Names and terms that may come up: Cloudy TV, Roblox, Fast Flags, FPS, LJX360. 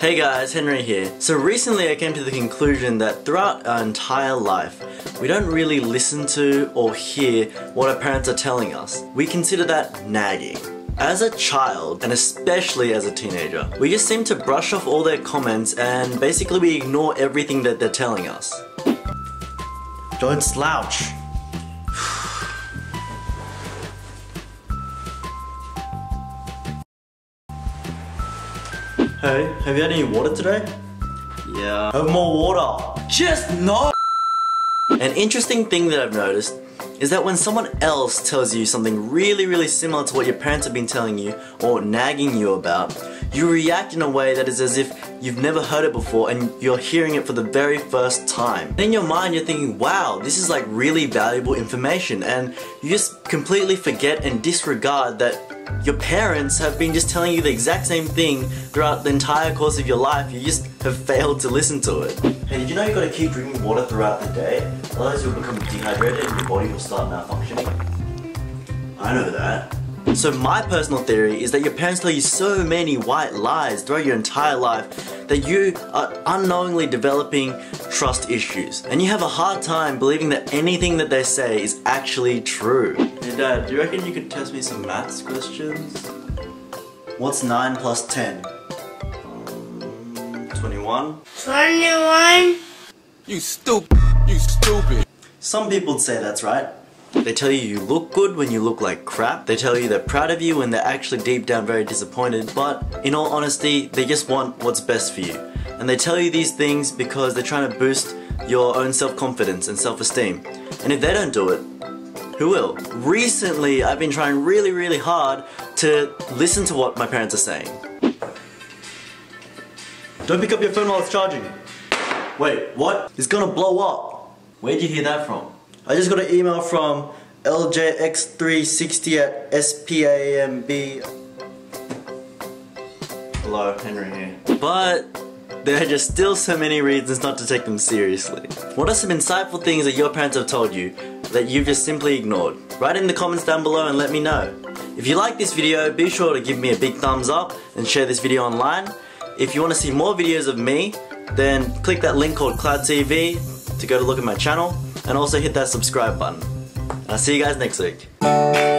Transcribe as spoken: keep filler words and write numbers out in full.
Hey guys, Henry here. So recently I came to the conclusion that throughout our entire life, we don't really listen to or hear what our parents are telling us. We consider that nagging. As a child, and especially as a teenager, we just seem to brush off all their comments and basically we ignore everything that they're telling us. Don't slouch. Hey, have you had any water today? Yeah. Have more water. Just no. An interesting thing that I've noticed is that when someone else tells you something really, really similar to what your parents have been telling you or nagging you about, you react in a way that is as if you've never heard it before and you're hearing it for the very first time. In your mind you're thinking, wow, this is like really valuable information, and you just completely forget and disregard that your parents have been just telling you the exact same thing throughout the entire course of your life. You just have failed to listen to it. Hey, did you know you gotta keep drinking water throughout the day? Otherwise you'll become dehydrated and your body will start malfunctioning. I know that. So my personal theory is that your parents tell you so many white lies throughout your entire life that you are unknowingly developing trust issues. And you have a hard time believing that anything that they say is actually true. Hey Dad, do you reckon you could test me some maths questions? What's nine plus ten? Um, twenty-one? twenty-one? You stupid. You stupid. Some people say that's right. They tell you you look good when you look like crap. They tell you they're proud of you when they're actually deep down very disappointed. But in all honesty, they just want what's best for you. And they tell you these things because they're trying to boost your own self-confidence and self-esteem. And if they don't do it, who will? Recently, I've been trying really, really hard to listen to what my parents are saying. Don't pick up your phone while it's charging. Wait, what? It's gonna blow up. Where'd you hear that from? I just got an email from L J X three sixty at S P A M B. Hello, Henry here. But there are just still so many reasons not to take them seriously. What are some insightful things that your parents have told you that you've just simply ignored? Write in the comments down below and let me know. If you like this video, be sure to give me a big thumbs up and share this video online. If you want to see more videos of me, then click that link called Cloudy T V to go to look at my channel. And also hit that subscribe button. I'll see you guys next week.